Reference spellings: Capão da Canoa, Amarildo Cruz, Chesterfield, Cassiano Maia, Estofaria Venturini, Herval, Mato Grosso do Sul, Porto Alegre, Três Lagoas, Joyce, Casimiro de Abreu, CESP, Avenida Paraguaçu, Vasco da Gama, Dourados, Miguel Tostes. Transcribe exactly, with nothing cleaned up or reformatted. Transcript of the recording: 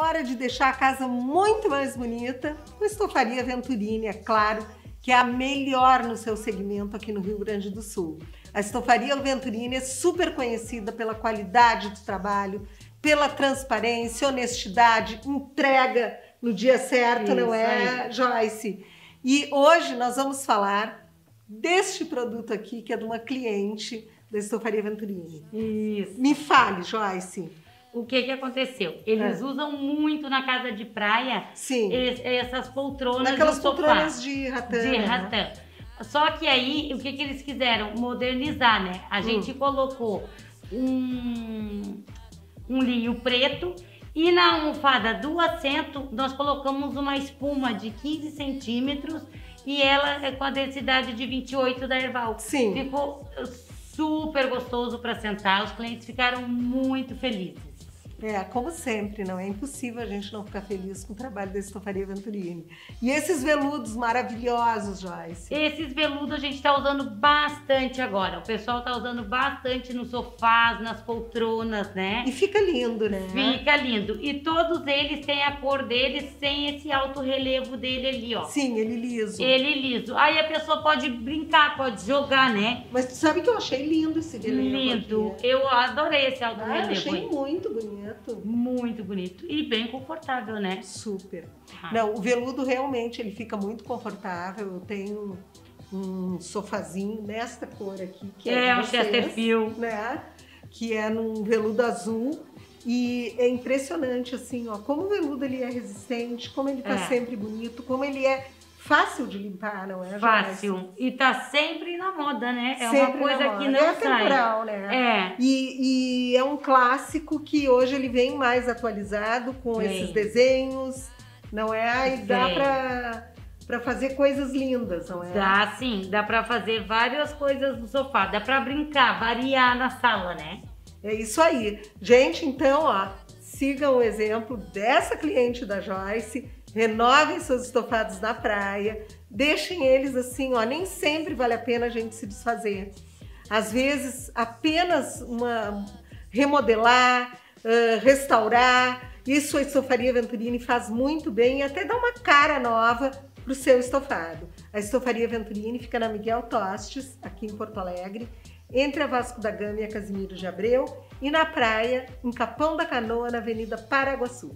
Hora de deixar a casa muito mais bonita com a Estofaria Venturini, é claro, que é a melhor no seu segmento aqui no Rio Grande do Sul. A Estofaria Venturini é super conhecida pela qualidade do trabalho, pela transparência, honestidade, entrega no dia certo, isso, não é, aí. Joyce? E hoje nós vamos falar deste produto aqui, que é de uma cliente da Estofaria Venturini. Isso. Me fale, Joyce. O que que aconteceu? Eles é. usam muito na casa de praia. Sim. Es, essas poltronas Naquelas de poltronas sofá, de ratã. De ratã. Né? Só que aí, o que que eles quiseram? Modernizar, né? A hum. gente colocou um, um linho preto e na almofada do assento nós colocamos uma espuma de quinze centímetros e ela é com a densidade de vinte e oito da Herval. Sim. Ficou super gostoso para sentar, os clientes ficaram muito felizes. É, como sempre, não é impossível a gente não ficar feliz com o trabalho da Estofaria Venturini. E esses veludos maravilhosos, Joyce? Esses veludos a gente está usando bastante agora. O pessoal está usando bastante nos sofás, nas poltronas, né? E fica lindo, né? Fica lindo. E todos eles têm a cor deles sem esse alto relevo dele ali, ó. Sim, ele liso. Ele liso. Aí a pessoa pode brincar, pode jogar, né? Mas tu sabe que eu achei lindo esse relevo. Lindo. Aqui. Eu adorei esse alto ah, relevo. Eu achei aí. muito bonito. Muito bonito e bem confortável, né? Super. Ah. Não, o veludo realmente ele fica muito confortável. Eu tenho um, um sofazinho nesta cor aqui, que é, é um Chesterfield, né? Que é num veludo azul e é impressionante assim, ó, como o veludo ele é resistente, como ele tá é. sempre bonito, como ele é fácil de limpar, não é? Fácil. E tá sempre na moda, né? É sempre uma coisa que não é sai. É temporal, né? É. E, e é um clássico que hoje ele vem mais atualizado com Sim. esses desenhos, não é? E Sim. dá pra... Pra fazer coisas lindas, não é? Dá sim, dá pra fazer várias coisas no sofá, dá pra brincar, variar na sala, né? É isso aí. Gente, então, ó, sigam o exemplo dessa cliente da Joyce, renovem seus estofados na praia, deixem eles assim, ó, nem sempre vale a pena a gente se desfazer. Às vezes, apenas uma remodelar, uh, restaurar, isso a Estofaria Venturini faz muito bem e até dá uma cara nova para o seu estofado. A Estofaria Venturini fica na Miguel Tostes, aqui em Porto Alegre, entre a Vasco da Gama e a Casimiro de Abreu e na praia, em Capão da Canoa, na Avenida Paraguaçu.